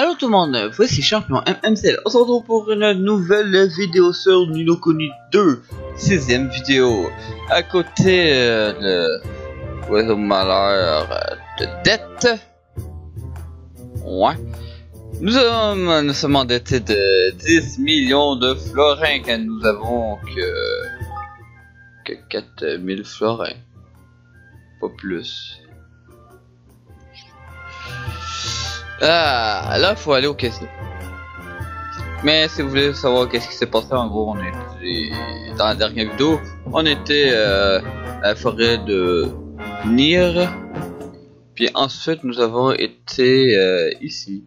Allo tout le monde, voici Champion MMCL. On se retrouve pour une nouvelle vidéo sur Ni no Kuni 2, 6ème vidéo. À côté de Oiseau Malheur de dette. Ouais. Nous sommes endettés de 10 millions de florins quand nous avons que 4000 florins. Pas plus. Ah, là faut aller au casino. Mais si vous voulez savoir qu'est-ce qui s'est passé, en gros, on était dans la dernière vidéo, on était à la forêt de Nir, puis ensuite nous avons été ici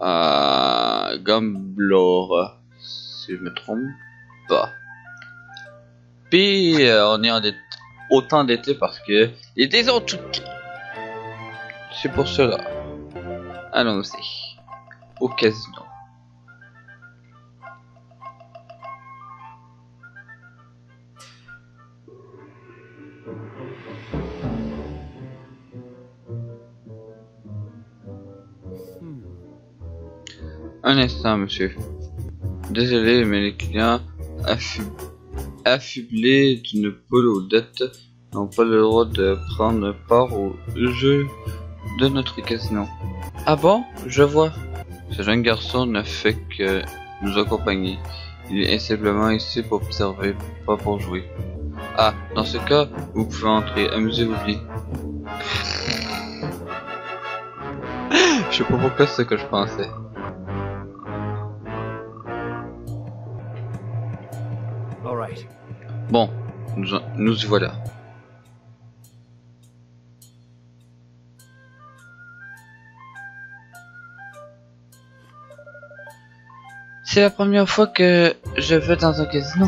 à Gamblor, si je me trompe pas. Puis on est autant endetté parce que les dés ont tout. C'est pour cela. Allons-y au casino. Un instant, monsieur. Désolé, mais les clients affublés d'une poule aux dettes n'ont pas le droit de prendre part au jeu de notre casino. Ah bon? Je vois. Ce jeune garçon ne fait que nous accompagner. Il est simplement ici pour observer, pas pour jouer. Ah, dans ce cas, vous pouvez entrer. Amusez-vous bien. Je sais pas pourquoi c'est ce que je pensais. Alright. Bon, nous y voilà. C'est la première fois que je vais dans un casino.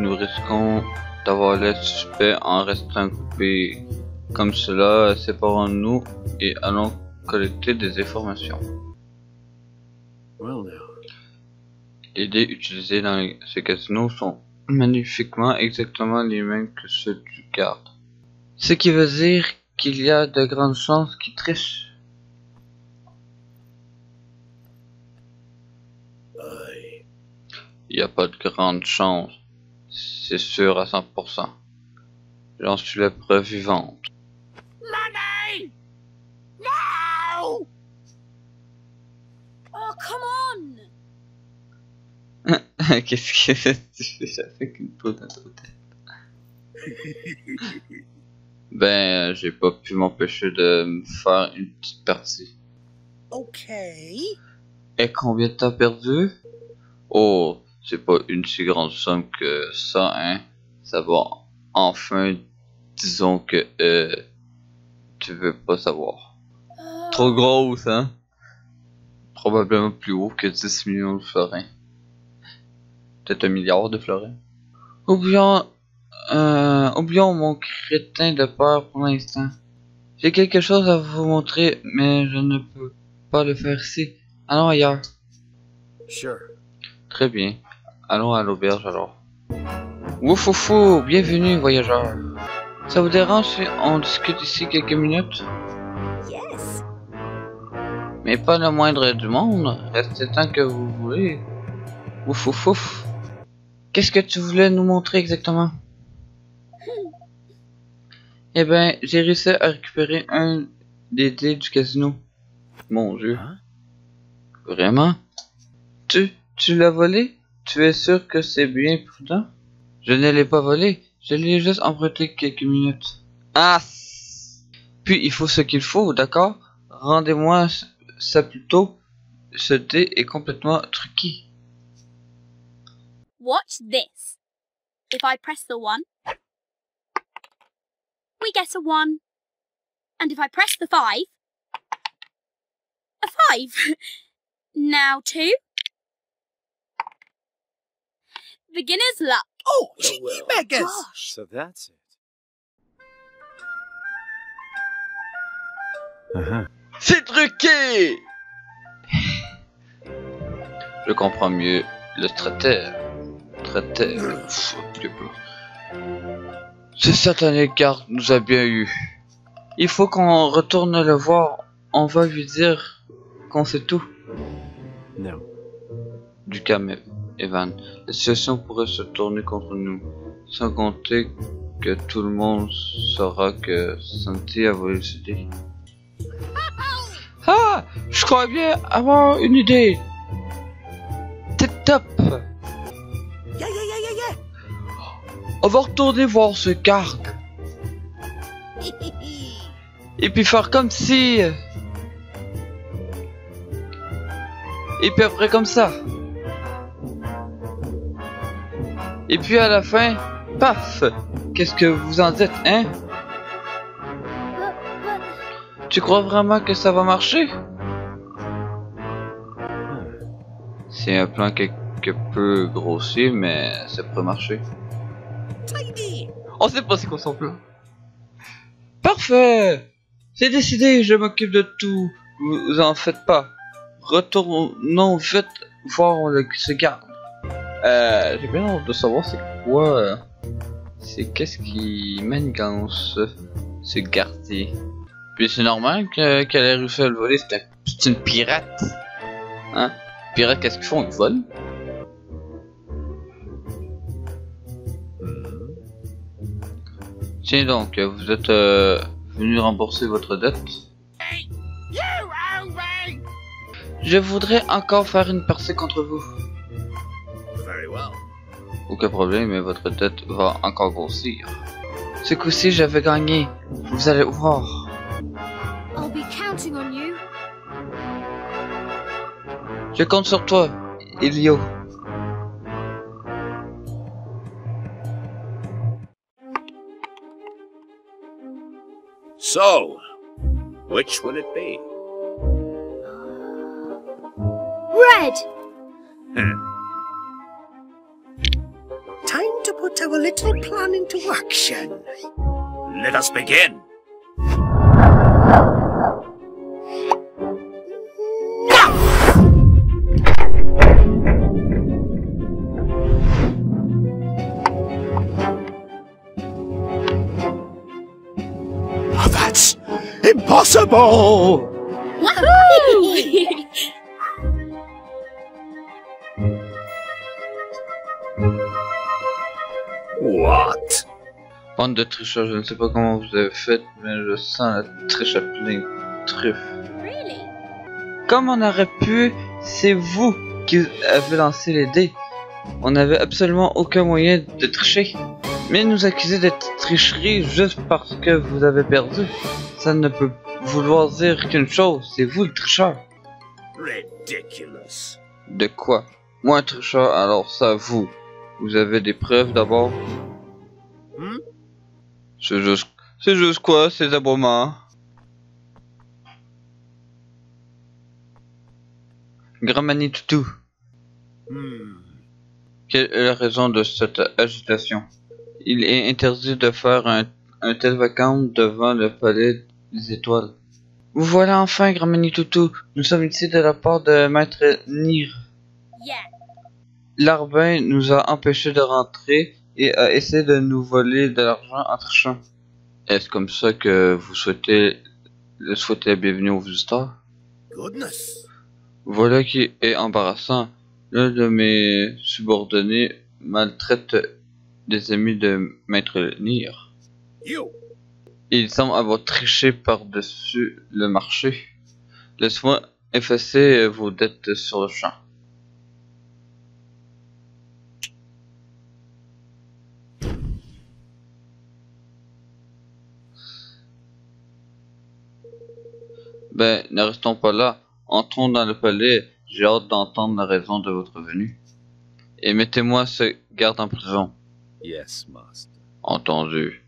Nous risquons d'avoir l'air suspect en restant coupés. Comme cela, séparons-nous et allons collecter des informations. Les dés utilisés dans ces casinos sont magnifiquement exactement les mêmes que ceux du garde. Ce qui veut dire qu'il y a de grandes chances qu'ils trichent. Il n'y a pas de grande chance, c'est sûr à 100%. J'en suis la preuve vivante. Money! No! Oh, come on! Qu'est-ce que tu fais avec une peau dans ta tête? Ben, j'ai pas pu m'empêcher de me faire une petite partie. Ok. Et combien t'as perdu? Oh. C'est pas une si grande somme que ça, hein. Ça va enfin, disons que tu veux pas savoir. Trop grosse, hein. Probablement plus haut que 10 millions de florins. Peut-être un milliard de florins. Oublions mon crétin de peur pour l'instant. J'ai quelque chose à vous montrer, mais je ne peux pas le faire ici. Allons ailleurs. Sure. Très bien. Allons à l'auberge alors. Woufoufou, bienvenue voyageur. Ça vous dérange si on discute ici quelques minutes? Yes. Mais pas le moindre du monde. Restez tant que vous voulez. Woufoufou. Qu'est-ce que tu voulais nous montrer exactement? Eh ben, j'ai réussi à récupérer un des dés du casino. Mon Dieu. Hein? Vraiment? Tu l'as volé? Tu es sûr que c'est bien prudent? Je ne l'ai pas volé, je l'ai juste emprunté quelques minutes. Ah! Puis il faut ce qu'il faut, d'accord? Rendez-moi ça plus tôt. Ce dé est complètement truqué. Watch this. If I press the one, we get a one. And if I press the five, a five. Now two. Beginner's luck. Oh, cheeky beggars! Gosh. So that's it. Uh-huh. C'est truqué! Je comprends mieux le stratège. Ce satané garde nous a bien eu. Il faut qu'on retourne le voir. On va lui dire qu'on sait tout. Non. Du calme, Evan. La situation pourrait se tourner contre nous. Sans compter que tout le monde saura que Santi a volé ce dé. Ah! Je crois bien avoir une idée! Tip top! On va retourner voir ce garde! Et puis faire comme si... Et puis après comme ça. Et puis à la fin, paf! Qu'est-ce que vous en dites, hein? Tu crois vraiment que ça va marcher? C'est un plan quelque peu grossier, mais ça pourrait marcher. On sait pas c'est quoi son plan. Parfait! C'est décidé, je m'occupe de tout. Vous en faites pas. Retournons vite voir ce garde. J'ai bien hâte de savoir c'est quoi. C'est qu'est-ce qui manigance ce gardier. Puis c'est normal qu'elle ait réussi à le voler, c'est une pirate. Hein? Pirates, qu'est-ce qu'ils font? Ils volent? Tiens donc, vous êtes venu rembourser votre dette. Je voudrais encore faire une percée contre vous. Aucun problème, mais votre dette va encore grossir. Ce coup-ci, j'avais gagné. Vous allez voir. Je compte sur toi, Elio. So, which would it be? Red. Time to put our little plan into action. Let us begin. Impossible! What? Bande de tricheurs, je ne sais pas comment vous avez fait, mais je sens la triche à plein truffe. Really? Comme on aurait pu, c'est vous qui avez lancé les dés. On n'avait absolument aucun moyen de tricher. Mais nous accuser de tricherie juste parce que vous avez perdu, ça ne peut vouloir dire qu'une chose, c'est vous le tricheur. Ridiculous. De quoi? Moi un tricheur, alors ça vous. Vous avez des preuves d'abord? C'est juste quoi ces aboiements? Grand Manitoutou. Quelle est la raison de cette agitation? Il est interdit de faire un tel vacarme devant le palais des étoiles. Vous voilà enfin, Grand Manitoutou. Nous sommes ici de la part de Maître Nir. Yeah. L'arbin nous a empêchés de rentrer et a essayé de nous voler de l'argent en trichant. Est-ce comme ça que vous souhaitez la bienvenue aux visiteurs? Goodness. Voilà qui est embarrassant. L'un de mes subordonnés maltraite des amis de Maître Nir. Il semble avoir triché par-dessus le marché. Laisse-moi effacer vos dettes sur le champ. Ben, ne restons pas là. Entrons dans le palais. J'ai hâte d'entendre la raison de votre venue. Et mettez-moi ce garde en prison. Yes, master. Entendu.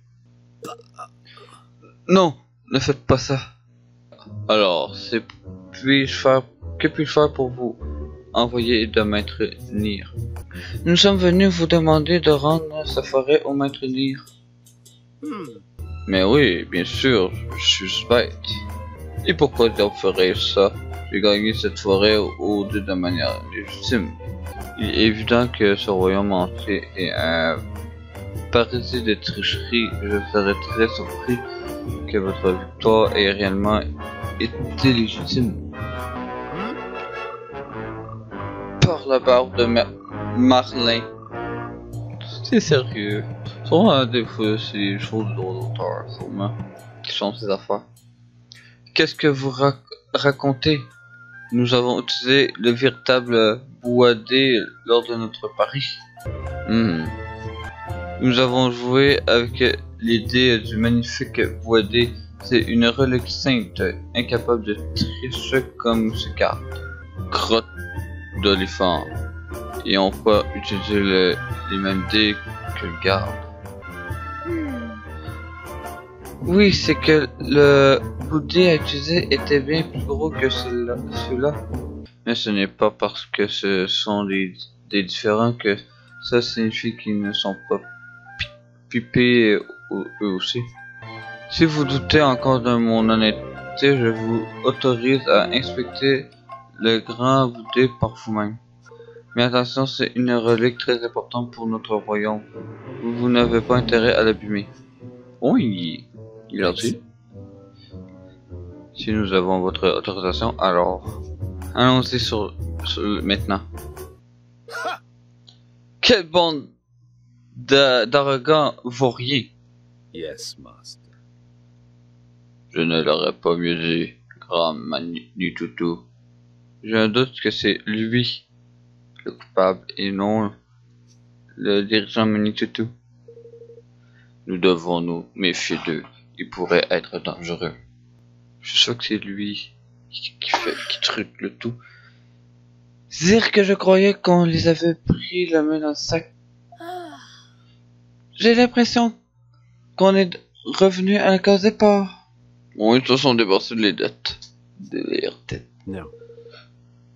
Non, ne faites pas ça. Alors, que puis-je faire pour vous envoyer de Maître Nir? Nous sommes venus vous demander de rendre sa forêt au Maître Nir. Mais oui, bien sûr, je suis bête. Et pourquoi donc ferais-je ça? J'ai gagné cette forêt au dieu de manière légitime. Il est évident que ce royaume entier est un paradis de tricherie. Je serais très surpris que votre victoire ait réellement été légitime. par la barbe de Marlin. C'est sérieux. Sûrement, des fois, c'est des choses de l'auteur, sûrement, qui changent ces affaires. Qu'est-ce que vous racontez? Nous avons utilisé le véritable boisé lors de notre pari. Nous avons joué avec l'idée du magnifique boisé. C'est une relique sainte, incapable de tricher comme ses cartes. Crotte d'olifant. Et on peut utiliser les mêmes dés que le garde. Oui, c'est que le boudin à utiliser était bien plus gros que celui-là. Mais ce n'est pas parce que ce sont des différents que ça signifie qu'ils ne sont pas pipés eux aussi. Si vous doutez encore de mon honnêteté, je vous autorise à inspecter le grand boudin par vous-même. Mais attention, c'est une relique très importante pour notre royaume. Vous n'avez pas intérêt à l'abîmer. Oui, il a dit. Si nous avons votre autorisation, alors allons-y maintenant. Quelle bande d'arrogants vauriers. Yes, master. Je ne l'aurais pas mieux dit, Grand Manitoutou. J'ai un doute que c'est lui le coupable et non le dirigeant Manitoutou. Nous devons nous méfier d'eux, ils pourraient être dangereux. Je suis sûr que c'est lui qui truque le tout. Dire que je croyais qu'on les avait pris la main dans le sac. J'ai l'impression qu'on est revenu à la cause des ports. Bon, ils se sont débarrassés de les dettes. De leurs dettes. Non.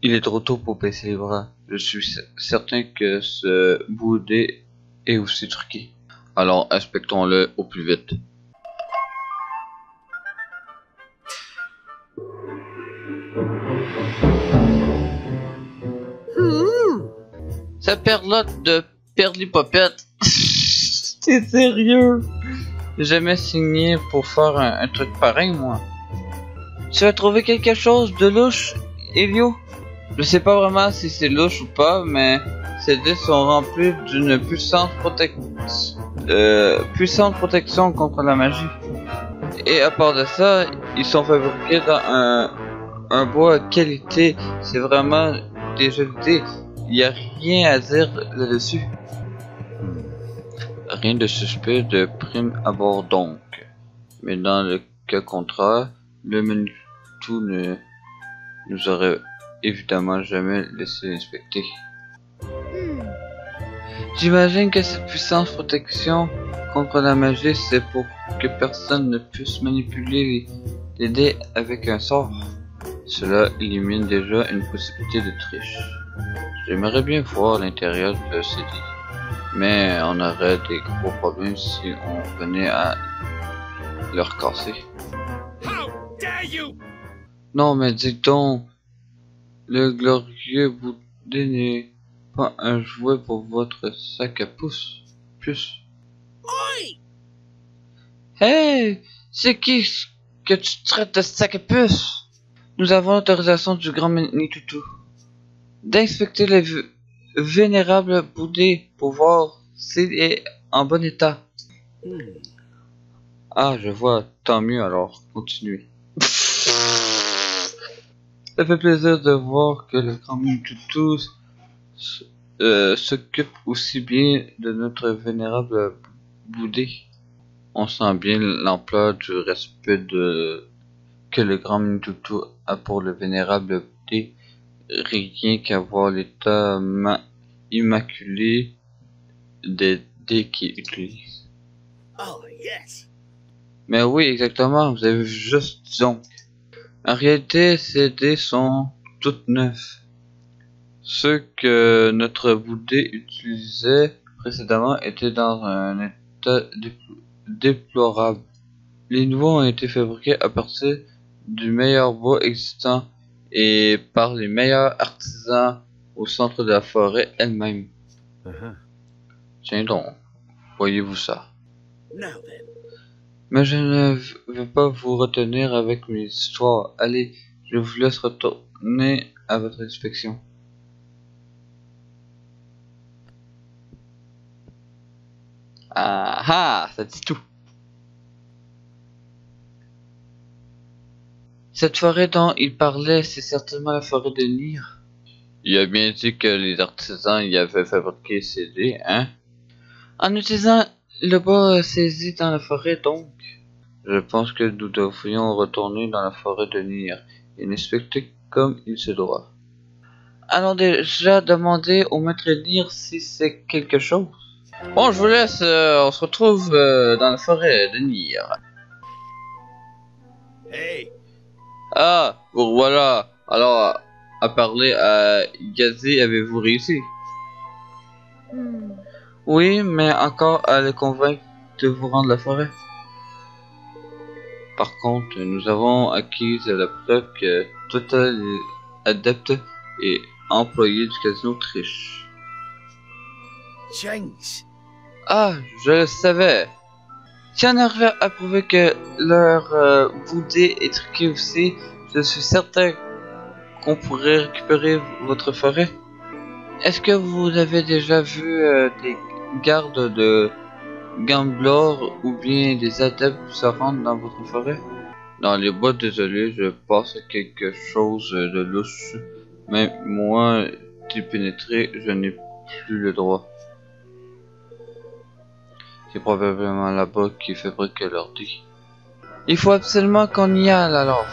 Il est trop tôt pour baisser les bras. Je suis certain que ce boudé est aussi truqué. Alors inspectons-le au plus vite. Ça perlotte de perlipopette. T'es sérieux? J'ai jamais signé pour faire un truc pareil, moi. Tu as trouvé quelque chose de louche, Elio? Je sais pas vraiment si c'est louche ou pas, mais ces dés sont remplis d'une puissante protection contre la magie. Et à part de ça, ils sont fabriqués dans un bois à qualité. C'est vraiment des jeux de dés. Il n'y a rien à dire là-dessus. Rien de suspect de prime abord donc. Mais dans le cas contraire, le Manitou ne nous aurait évidemment jamais laissé inspecter. J'imagine que cette puissance protection contre la magie, c'est pour que personne ne puisse manipuler les dés avec un sort. Cela élimine déjà une possibilité de triche. J'aimerais bien voir l'intérieur de ces dés, mais on aurait des gros problèmes si on venait à leur casser. How dare you! Non mais dis donc, le glorieux boudin n'est pas un jouet pour votre sac à puce. Oui. Hey, c'est qui que tu traites de sac à puce? Nous avons l'autorisation du Grand Manitoutou d'inspecter les vénérables boudins pour voir s'il est en bon état. Ah, je vois, tant mieux alors, continuez. Ça fait plaisir de voir que le Grand Manitoutou s'occupe aussi bien de notre vénérable boudin. On sent bien l'ampleur du respect que le Grand Manitoutou a pour le vénérable boudin. Rien qu'à voir l'état immaculé des dés qu'il utilise. Oh, yes. Mais oui, exactement, vous avez juste donc. En réalité, ces dés sont toutes neufs. Ceux que notre boudin utilisait précédemment étaient dans un état déplorable. Les nouveaux ont été fabriqués à partir du meilleur bois existant et par les meilleurs artisans au centre de la forêt elle-même. Tiens donc, voyez-vous ça? Mais je ne vais pas vous retenir avec mes histoires. Allez, je vous laisse retourner à votre inspection. Ah ah, ça dit tout. Cette forêt dont il parlait, c'est certainement la forêt de Nir. Il a bien dit que les artisans y avaient fabriqué ces dés, hein? En utilisant le bois saisi dans la forêt, donc. Je pense que nous devrions retourner dans la forêt de Nir et l'inspecter comme il se doit. Allons déjà demander au maître Nir si c'est quelque chose. Bon, je vous laisse, on se retrouve dans la forêt de Nir. Hey! Ah, vous voilà. Alors, à parler à Gazé, avez-vous réussi? Oui, mais encore à le convaincre de vous rendre la forêt. Par contre, nous avons acquis la preuve que tout adepte et employé du casino triche. Ah, je le savais. Si on arrive à prouver que leur boudé est truqué aussi, je suis certain qu'on pourrait récupérer votre forêt. Est-ce que vous avez déjà vu des gardes de Gamblor ou bien des adeptes se rendre dans votre forêt? Dans les bois, désolé, je pense à quelque chose de louche. Même moi, d'y pénétrer, je n'ai plus le droit. C'est probablement là-bas qu'ils fabriquent leur dé. Il faut absolument qu'on y aille alors.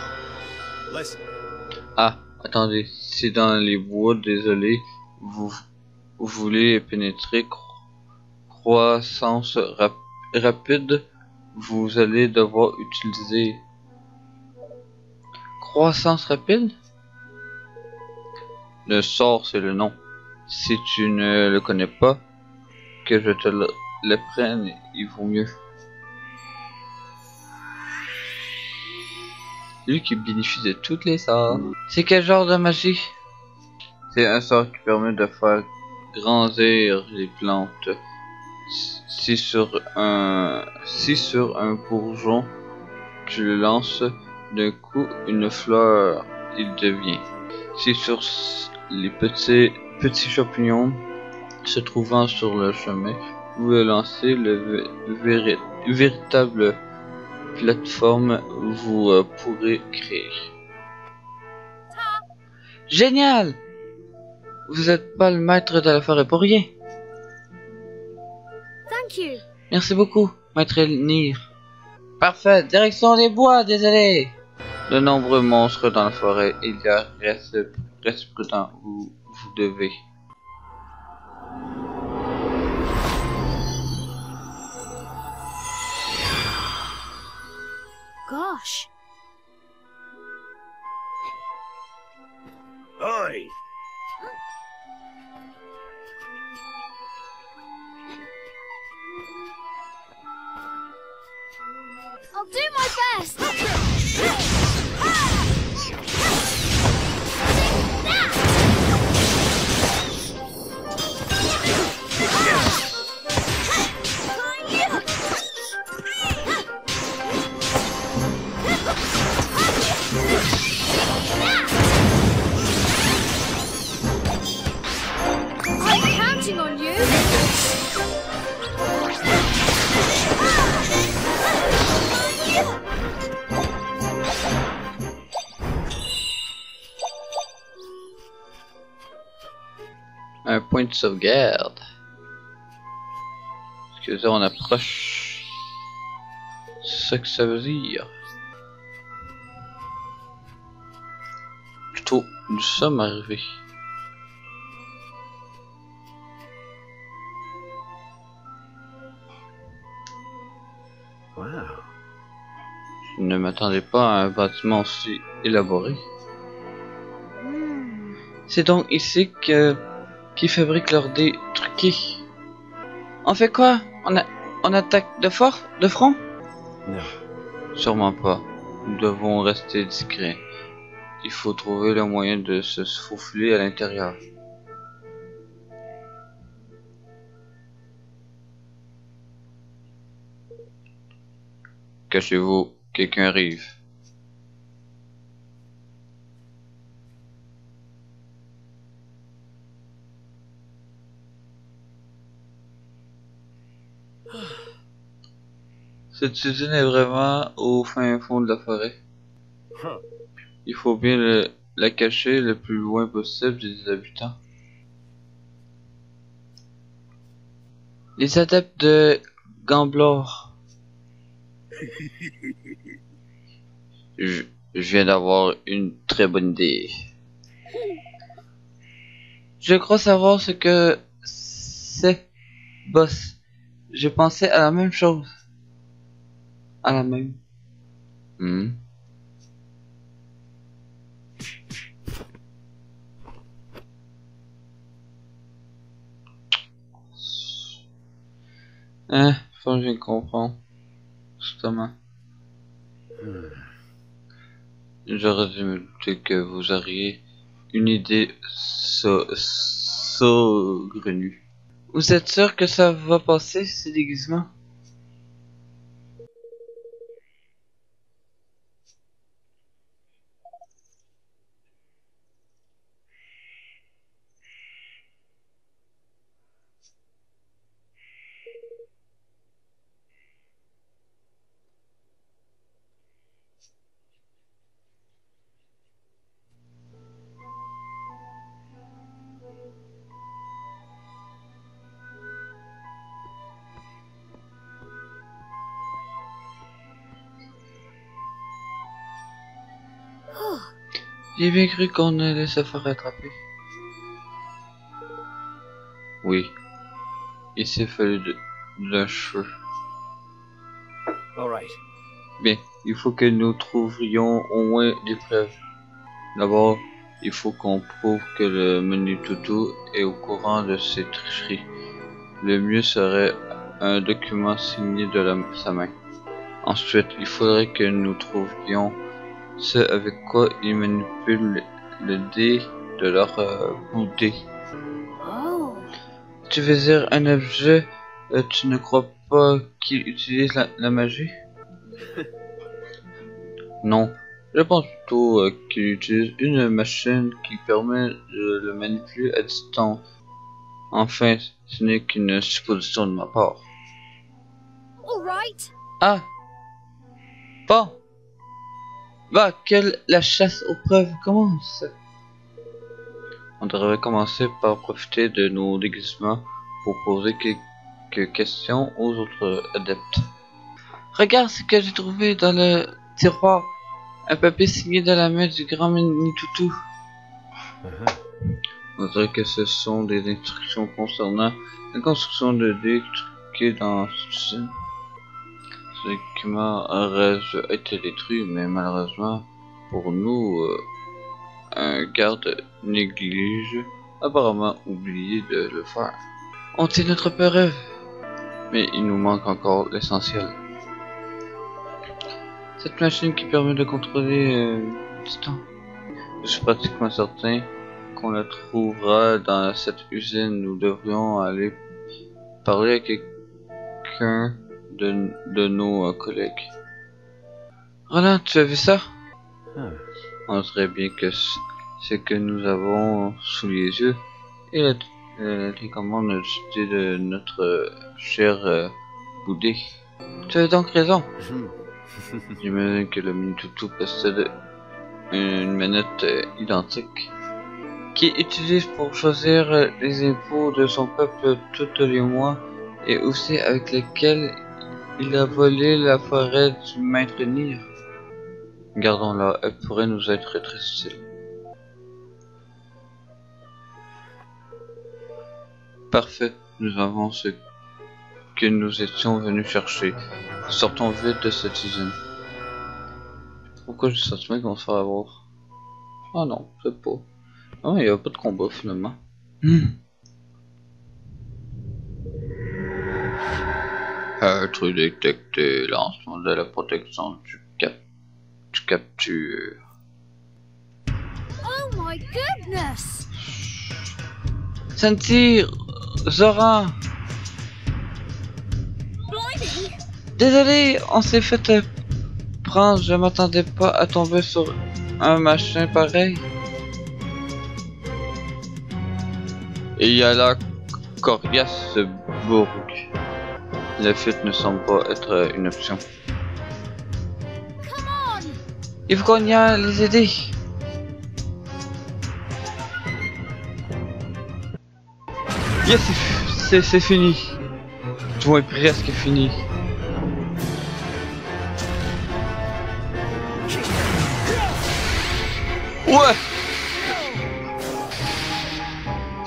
Ah, attendez, c'est dans les bois, désolé. Vous voulez pénétrer, croissance rapide, vous allez devoir utiliser... Croissance rapide? Le sort, c'est le nom. Si tu ne le connais pas, que je te le prenne, il vaut mieux. Lui qui bénéficie de toutes les sorts. C'est quel genre de magie? C'est un sort qui permet de faire grandir les plantes. Si sur un bourgeon, tu le lances d'un coup une fleur, il devient. Si sur les petits champignons se trouvant sur le chemin, vous le lancez véritable plateforme, vous pourrez créer. Génial! Vous n'êtes pas le maître de la forêt pour rien. Thank you. Merci beaucoup, maître Nir. Parfait, direction les bois, désolé. De nombreux monstres dans la forêt, il y a reste prudent, vous devez. Gosh. Oi. I'll do my best. I'm counting on you. Un point de sauvegarde. Excusez, on approche. C'est ce que ça veut dire. Plutôt, nous sommes arrivés. Wow. Je ne m'attendais pas à un bâtiment aussi élaboré. C'est donc ici qui fabriquent leurs dés truqués. On fait quoi? On attaque de front? Non. Sûrement pas. Nous devons rester discrets. Il faut trouver le moyen de se souffler à l'intérieur. Cachez-vous, quelqu'un arrive. Cette usine est vraiment au fin fond de la forêt. Il faut bien la cacher le plus loin possible des habitants. Les adeptes de Gamblor. Je viens d'avoir une très bonne idée. Je crois savoir ce que c'est, boss. Je pensais à la même chose. À la même. Mmh. Faut que je comprends. Justement. J'aurais dû me douter que vous auriez une idée saugrenue. Vous êtes sûr que ça va passer, ces déguisements? J'ai bien cru qu'on allait se faire attraper. Oui. Il s'est fallu de la cheveux. Alright. Bien, il faut que nous trouvions au moins des preuves. D'abord, il faut qu'on prouve que le Manitoutou est au courant de ces tricheries. Le mieux serait un document signé de sa main. Ensuite, il faudrait que nous trouvions ce avec quoi ils manipulent le dé de leur bouteille. Oh. Tu veux dire un objet, tu ne crois pas qu'ils utilisent la magie? Non, je pense plutôt qu'ils utilisent une machine qui permet de le manipuler à distance. Enfin, ce n'est qu'une supposition de ma part. All right. Ah, bon. Bah, la chasse aux preuves commence. On devrait commencer par profiter de nos déguisements pour poser quelques questions aux autres adeptes. Regarde ce que j'ai trouvé dans le tiroir. Un papier signé de la main du Grand Manitoutou. On dirait que ce sont des instructions concernant la construction de dés truqués dans ce... Ce document aurait été détruit, mais malheureusement pour nous, un garde néglige apparemment oublié de le faire. On tient notre preuve, mais il nous manque encore l'essentiel. Cette machine qui permet de contrôler du temps. Je suis pratiquement certain qu'on la trouvera dans cette usine. Nous devrions aller parler à quelqu'un de nos collègues. Roland, tu as vu ça? On dirait bien que ce que nous avons sous les yeux est la télécommande de notre cher Boudé. Tu as donc raison. J'imagine que le Manitoutou possède une manette identique qui utilise pour choisir les impôts de son peuple tous les mois et aussi avec lesquels il a volé la forêt du Maître Nir. Gardons-la, elle pourrait nous être très utile. Parfait, nous avons ce que nous étions venus chercher. Sortons vite de cette usine. Pourquoi j'ai le sentiment qu'on se fait avoir? Ah non, c'est pas. Non, il n'y a pas de combat finalement. Être détecté, lancement de la protection du capture. Oh my goodness! Sentir, Zora! Blimey. Désolé, on s'est fait prendre, je m'attendais pas à tomber sur un machin pareil. Et il y a la coriace bourg. La fuite ne semble pas être une option. Il faut qu'on y aille les aider. Yes, c'est fini. Tout est presque fini. Ouais.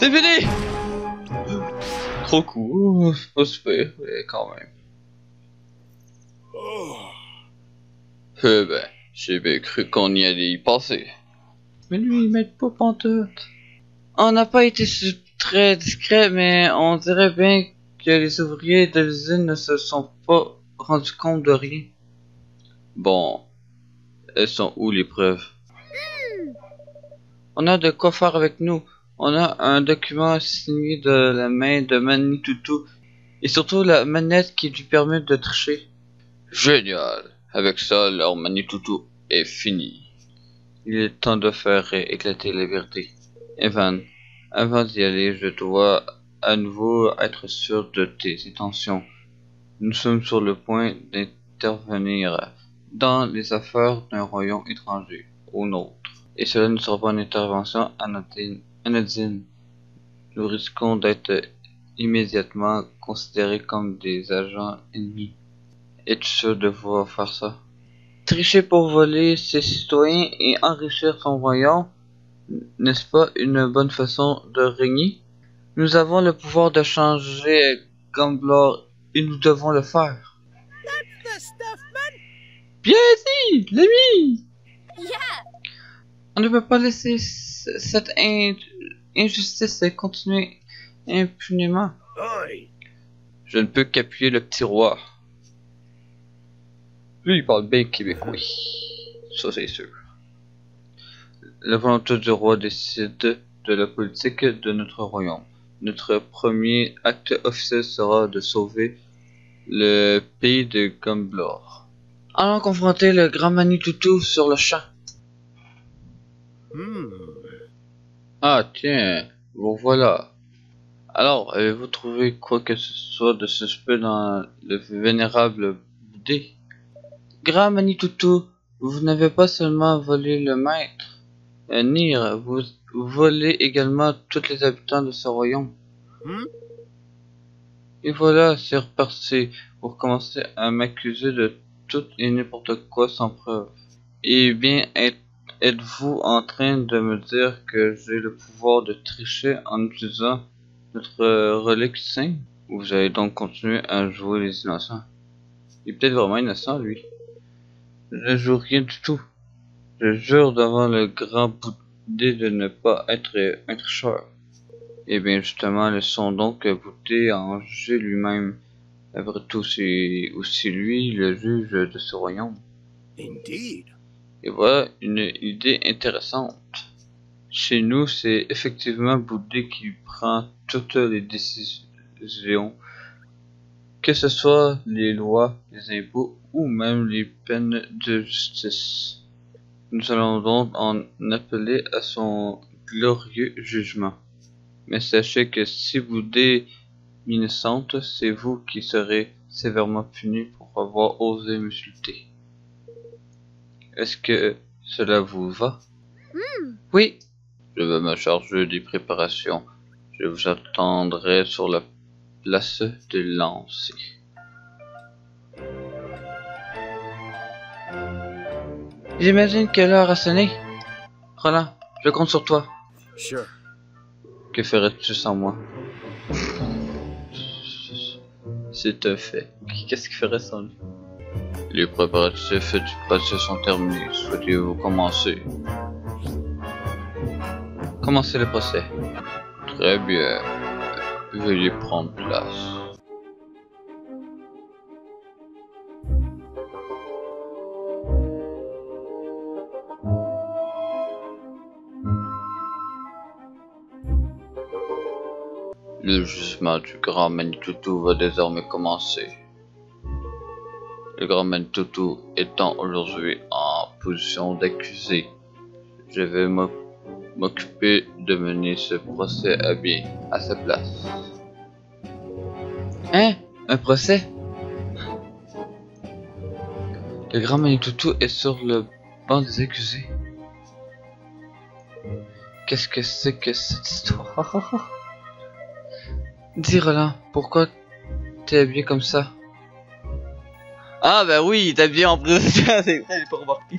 C'est fini. Trop cool. C'est pas super, mais quand même. Eh ben, j'ai bien cru qu'on y allait y passer. Mais lui, il m'aide pas pantoute. On n'a pas été très discret, mais on dirait bien que les ouvriers de l'usine ne se sont pas rendus compte de rien. Bon, elles sont où les preuves? On a de quoi faire avec nous. On a un document signé de la main de Manitoutou et surtout la manette qui lui permet de tricher. Génial. Avec ça, leur Manitoutou est fini. Il est temps de faire éclater la vérité. Evan, avant d'y aller, je dois à nouveau être sûr de tes intentions. Nous sommes sur le point d'intervenir dans les affaires d'un royaume étranger au nôtre. Et cela ne sera pas une intervention anodine. Nous risquons d'être immédiatement considérés comme des agents ennemis. Es-tu sûr de vouloir faire ça? Tricher pour voler ses citoyens et enrichir son royaume, n'est-ce pas une bonne façon de régner? Nous avons le pouvoir de changer Gamblor et nous devons le faire. Bien dit, l'ami! On ne peut pas laisser cette injustice continuer impunément. Je ne peux qu'appuyer le petit roi. Lui, il parle bien québécois. Ça, c'est sûr. La volonté du roi décide de la politique de notre royaume. Notre premier acte officiel sera de sauver le pays de Gamblor. Allons confronter le Grand Manitoutou sur le champ. Ah tiens, vous voilà. Alors, avez-vous trouvé quoi que ce soit de suspect dans le vénérable dé? Grand Manitoutou, vous n'avez pas seulement volé le maître Nir, vous volez également tous les habitants de ce royaume. Et voilà, c'est reparti. Vous commencez à m'accuser de tout et n'importe quoi sans preuve. Eh bien, êtes-vous en train de me dire que j'ai le pouvoir de tricher en utilisant notre relique sainte? Vous allez donc continuer à jouer les innocents. Il est peut-être vraiment innocent, lui. Je ne joue rien du tout. Je jure devant le grand bout de ne pas être un tricheur. Eh bien, justement, laissons donc Bouté en juger lui-même. Après tout, c'est aussi lui le juge de ce royaume. Indeed. Et voilà une idée intéressante. Chez nous, c'est effectivement Bouddha qui prend toutes les décisions, que ce soit les lois, les impôts ou même les peines de justice. Nous allons donc en appeler à son glorieux jugement. Mais sachez que si Bouddha innocente, c'est vous qui serez sévèrement puni pour avoir osé m'insulter. Est-ce que cela vous va? Oui. Je vais me charger des préparations. Je vous attendrai sur la place de lancer. J'imagine que l'heure a sonné. Roland, je compte sur toi. Sure. Que ferais-tu sans moi? C'est un fait. Qu'est-ce qu'il ferait sans lui? Les préparatifs du passé sont terminés. Souhaitez-vous commencer? Commencez le procès. Très bien. Veuillez prendre place. Le jugement du Grand Manitoutou va désormais commencer. Le Grand Manitoutou étant aujourd'hui en position d'accusé, je vais m'occuper de mener ce procès à bien à sa place. Hein? Un procès? Le Grand Manitoutou est sur le banc des accusés. Qu'est-ce que c'est que cette histoire? Dis Roland, pourquoi t'es habillé comme ça? Ah bah oui, t'es habillé en prison, c'est vrai, j'ai pas remarqué.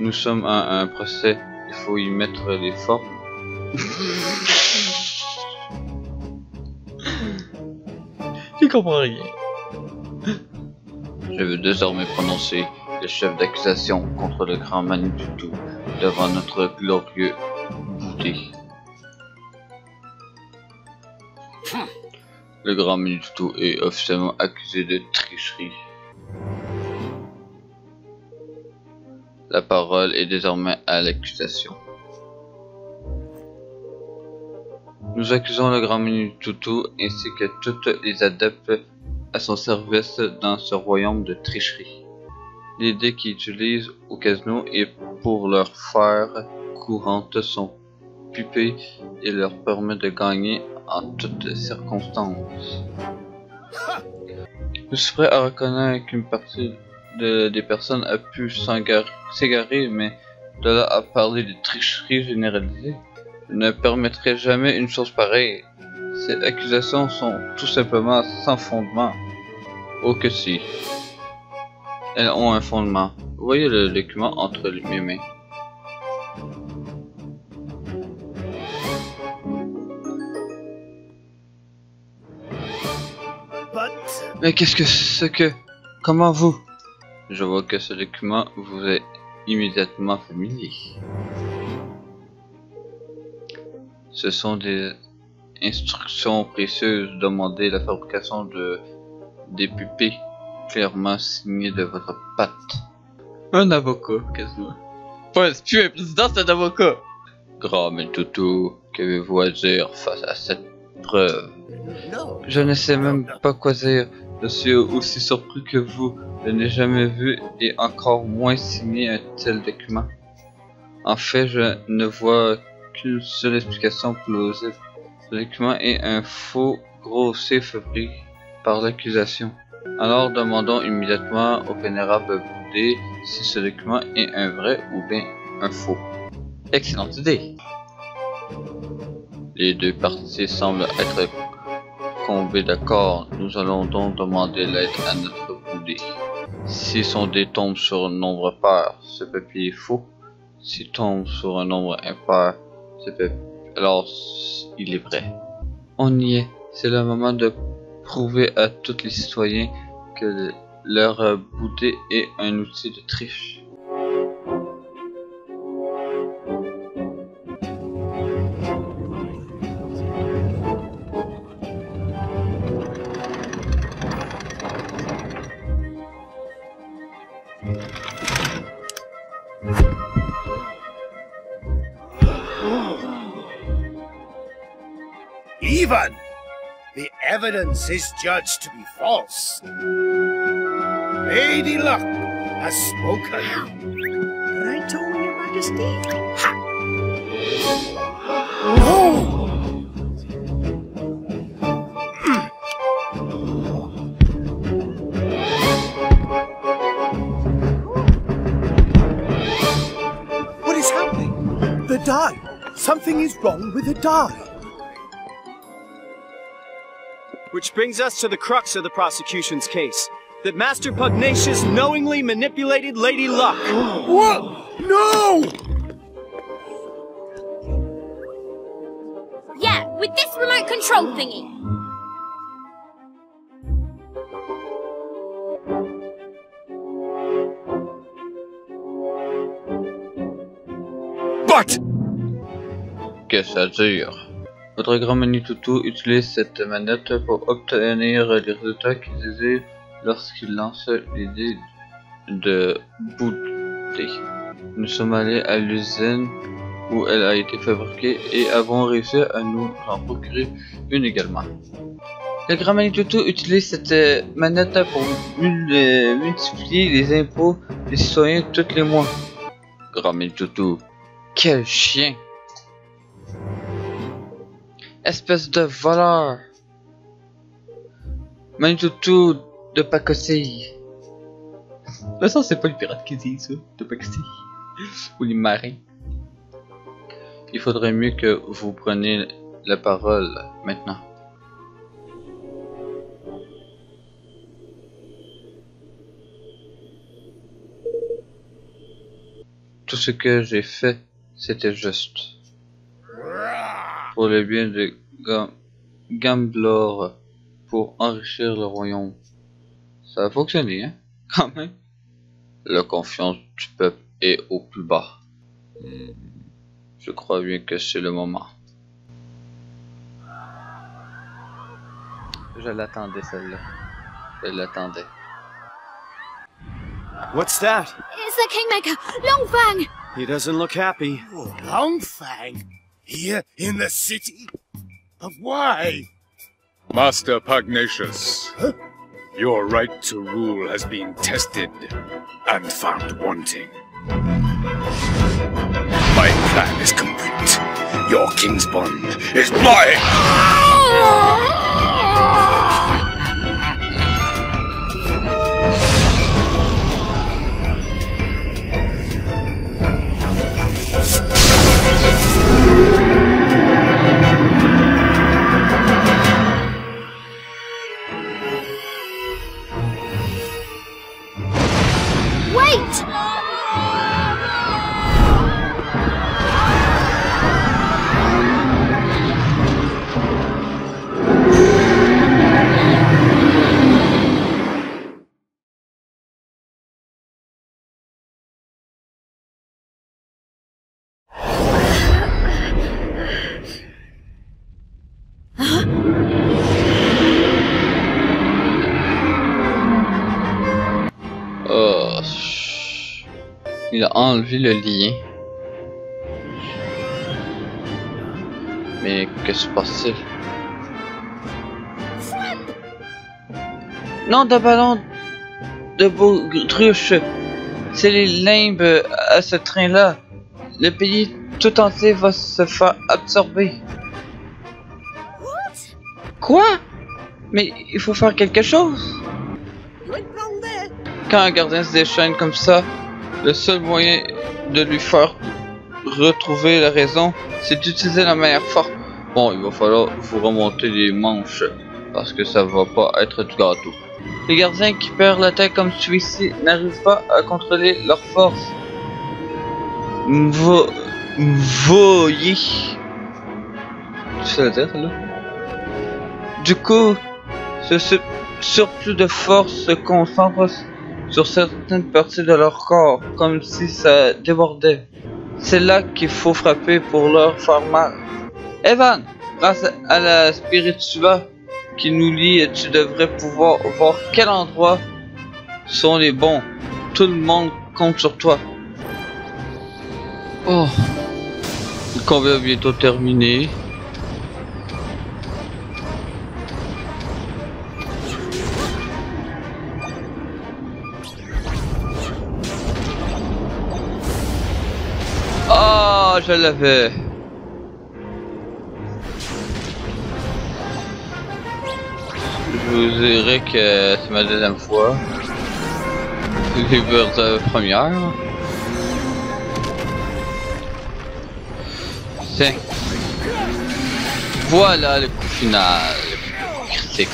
Nous sommes à un procès, il faut y mettre les formes. Tu comprends rien. Je veux désormais prononcer le chef d'accusation contre le Grand Manitoutou devant notre glorieux bouddhé. Le Grand Manitoutou est officiellement accusé de tricherie. La parole est désormais à l'accusation. Nous accusons le Grand Manitoutou ainsi que toutes les adeptes à son service dans ce royaume de tricherie. Les dés qu'ils utilisent au casino et pour leur faire courante sont pipés et leur permet de gagner en toutes circonstances. Je suis prêt à reconnaître qu'une partie des personnes a pu s'égarer, mais de là à parler de tricherie généralisée, je ne permettrai jamais une chose pareille. Ces accusations sont tout simplement sans fondement. Oh que si. Elles ont un fondement. Vous voyez le document entre mes mains. Mais qu'est-ce que c'est que... Comment vous? Je vois que ce document vous est immédiatement familier. Ce sont des instructions précieuses demandées la fabrication des pupilles clairement signées de votre patte. Un avocat, quasiment. Pas un espion, un président, c'est un avocat. Grand Manitoutou, qu'avez-vous à dire face à cette preuve? Je ne sais même pas quoi dire. Je suis aussi surpris que vous. Je n'ai jamais vu et encore moins signé un tel document. En fait, je ne vois qu'une seule explication plausible. Ce document est un faux grossier fabriqué par l'accusation. Alors demandons immédiatement au vénérable bouddhé si ce document est un vrai ou bien un faux. Excellente idée! Les deux parties semblent être tombées d'accord. Nous allons donc demander l'aide à notre bouddhé. Si son dé tombe sur un nombre pair, ce papier est faux. S'il tombe sur un nombre impair, alors il est vrai. On y est. C'est le moment de prouver à tous les citoyens que leur bouddhé est un outil de triche. Evan, the evidence is judged to be false. Lady Luck has spoken. Right on, Your Majesty. Ha! No! What is happening? The die. Something is wrong with the die. Which brings us to the crux of the prosecution's case. That Master Pugnacious knowingly manipulated Lady Luck. What? No! Yeah, with this remote control thingy. But! Qu'est-ce que ça dure? Votre Grand Manitoutou utilise cette manette pour obtenir les résultats qu'il désire lorsqu'il lance les dés de bouddhé. Nous sommes allés à l'usine où elle a été fabriquée et avons réussi à nous en procurer une également. Le Grand Manitoutou utilise cette manette pour multiplier les impôts des citoyens tous les mois. Grand Manitoutou, quel chien! Espèce de voleur! Manitoutou de Pacosei. De toute façon, c'est pas le pirate qui dit ça, de Pacosei. Ou les marins. Il faudrait mieux que vous preniez la parole maintenant. Tout ce que j'ai fait, c'était juste. Pour le bien de Gamblor, pour enrichir le royaume. Ça a fonctionné, hein? Quand même. La confiance du peuple est au plus bas. Je crois bien que c'est le moment. Je l'attendais, celle-là. Je l'attendais. What's that? It's the Kingmaker, Longfang! He doesn't look happy. Oh, Longfang? Here in the city? But why? Master Pugnacious, huh? Your right to rule has been tested and found wanting. My plan is complete. Your King's Bond is mine! Il a enlevé le lien. Mais que se passe-t-il? Non de ballon de baudruche. C'est les limbes à ce train-là. Le pays tout entier va se faire absorber. Quoi? Mais il faut faire quelque chose. Quand un gardien se déchaîne comme ça, le seul moyen de lui faire retrouver la raison, c'est d'utiliser la manière forte. Bon, il va falloir vous remonter les manches, parce que ça va pas être du gâteau. Les gardiens qui perdent la tête comme celui-ci n'arrivent pas à contrôler leur force. Voyez. C'est la tête là. Du coup, ce surplus de force se concentre sur certaines parties de leur corps, comme si ça débordait. C'est là qu'il faut frapper pour leur faire mal. Evan, grâce à la spiritua qui nous lie, tu devrais pouvoir voir quel endroit sont les bons. Tout le monde compte sur toi. Oh, le combat est bientôt terminé. Je l'avais. Je vous dirai que c'est ma deuxième fois. J'ai peur de la première. Tiens. Voilà le coup final. Le coup critique.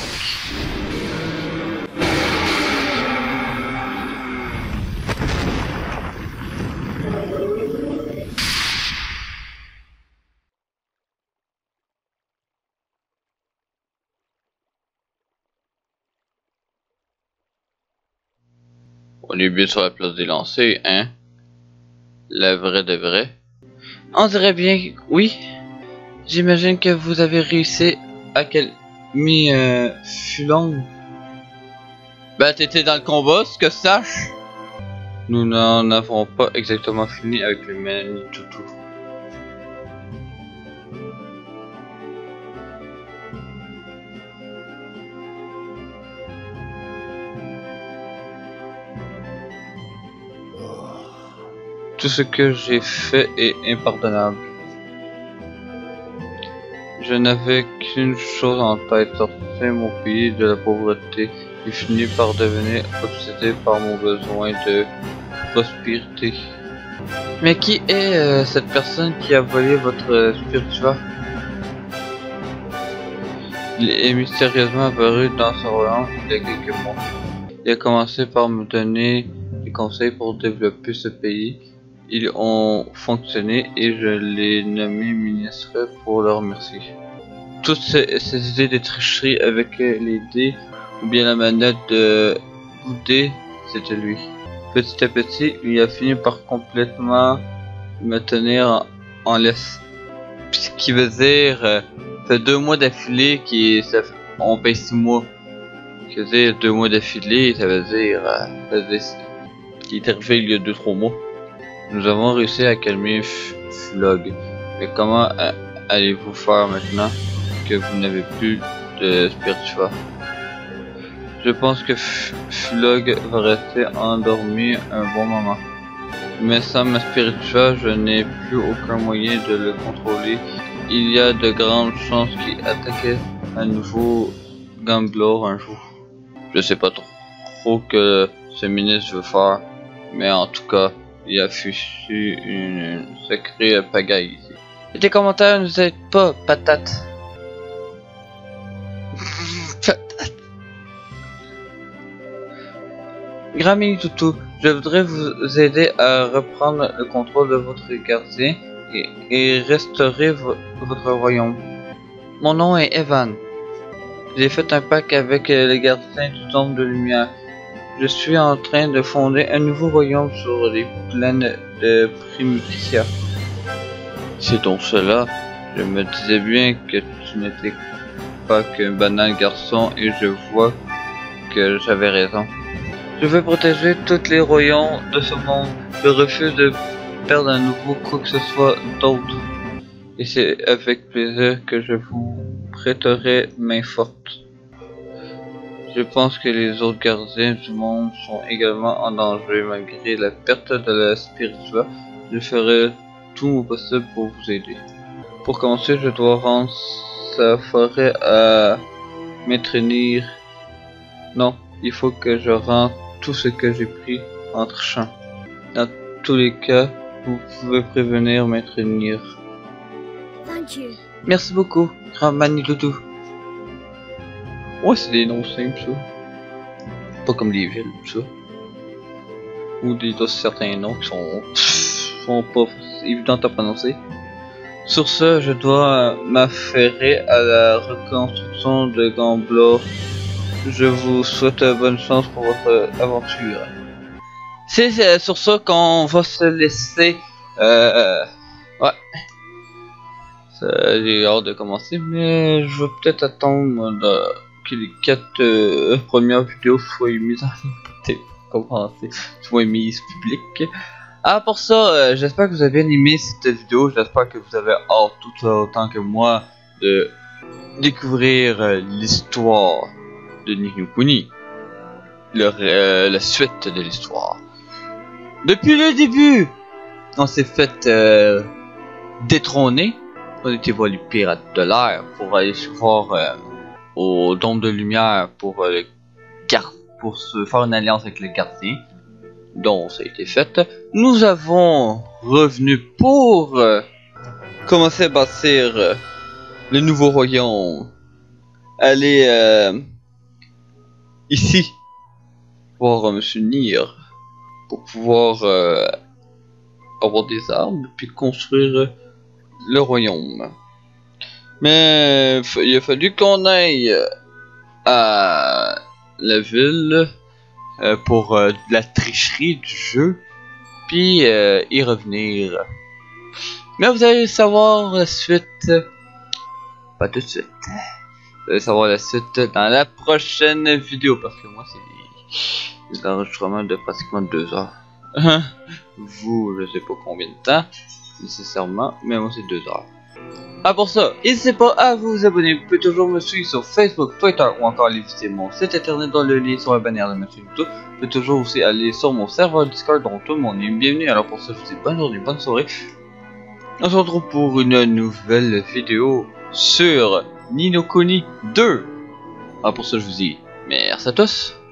On est bien sur la place des lancers, hein? La vraie de vraie. On dirait bien oui. J'imagine que vous avez réussi à calmer Fulong. Bah t'étais dans le combat, ce que je sache. Nous n'en avons pas exactement fini avec le Manitoutou. Tout ce que j'ai fait est impardonnable. Je n'avais qu'une chose en tête, sortir mon pays de la pauvreté, et finis par devenir obsédé par mon besoin de prospérité. Mais qui est cette personne qui a volé votre spirituel? Il est mystérieusement apparu dans ce Roland il y a quelques mois. Il a commencé par me donner des conseils pour développer ce pays. Ils ont fonctionné et je les nommé ministre pour leur remercier. Toutes ces idées de tricherie avec les dés ou bien la manette de bouder, c'était lui. Petit à petit, il a fini par complètement me tenir en laisse. Ce qui veut dire, ça fait 2 mois d'affilée on paye 6 mois. Ça veut dire 2 mois d'affilée, ça veut dire, il est arrivé il y a 2-3 mois. Nous avons réussi à calmer Flog. Mais comment allez-vous faire maintenant que vous n'avez plus de Spiritua? Je pense que Flog va rester endormi un bon moment. Mais sans ma Spiritua, je n'ai plus aucun moyen de le contrôler. Il y a de grandes chances qu'il attaquait à nouveau Gamblor un jour. Je sais pas trop que ce ministre veut faire, mais en tout cas, il a fichu une sacrée pagaille ici. Les commentaires ne nous aident pas, patate. Patate. Grand Manitoutou, je voudrais vous aider à reprendre le contrôle de votre quartier et restaurer votre royaume. Mon nom est Evan. J'ai fait un pacte avec les gardiens du Temple de lumière. Je suis en train de fonder un nouveau royaume sur les plaines de Primitia. C'est donc cela. Je me disais bien que tu n'étais pas qu'un banal garçon et je vois que j'avais raison. Je veux protéger tous les royaumes de ce monde. Je refuse de perdre à nouveau quoi que ce soit d'autre. Et c'est avec plaisir que je vous prêterai main forte. Je pense que les autres gardiens du monde sont également en danger. Malgré la perte de la spiritua, je ferai tout mon possible pour vous aider. Pour commencer, je dois rendre sa forêt à Maître Nir. Non, il faut que je rende tout ce que j'ai pris entre champs. Dans tous les cas, vous pouvez prévenir Maître Nir. Thank you. Merci beaucoup, Grand Manitoutou. Ouais, c'est des noms simples, ça. Pas comme des villes, ça. Ou des certains noms qui sont pas évidents à prononcer. Sur ce, je dois m'affairer à la reconstruction de Gamblor. Je vous souhaite bonne chance pour votre aventure. C'est sur ça qu'on va se laisser. Ouais. J'ai hâte de commencer, mais je vais peut-être attendre que les 4 premières vidéos soient mises en ligne, soient mises publiques. Ah, pour ça, j'espère que vous avez aimé cette vidéo, j'espère que vous avez hâte tout autant que moi de découvrir l'histoire de Ni no Kuni, la suite de l'histoire. Depuis le début, on s'est fait détrôner. On était voir les pirates de l'air pour aller se voir au Temple de lumière pour se faire une alliance avec les gardiens. Donc ça a été fait. Nous avons revenu pour commencer à bâtir le nouveau royaume. Aller ici voir Monsieur Nir pour pouvoir avoir des armes puis construire le royaume. Mais il a fallu qu'on aille à la ville pour la tricherie du jeu, puis y revenir. Mais vous allez savoir la suite, pas tout de suite. Vous allez savoir la suite dans la prochaine vidéo, parce que moi c'est des enregistrements de pratiquement 2 heures. Vous, je sais pas combien de temps nécessairement, mais moi c'est 2 heures. Ah, pour ça, n'hésitez pas à vous abonner. Vous pouvez toujours me suivre sur Facebook, Twitter ou encore aller visiter mon site internet dans le lien sur la bannière de Maître Nir. Vous pouvez toujours aussi aller sur mon serveur Discord dont tout le monde est bienvenu. Alors pour ça, je vous dis bonne journée, bonne soirée. On se retrouve pour une nouvelle vidéo sur Ni no Kuni 2. Ah, pour ça je vous dis merci à tous.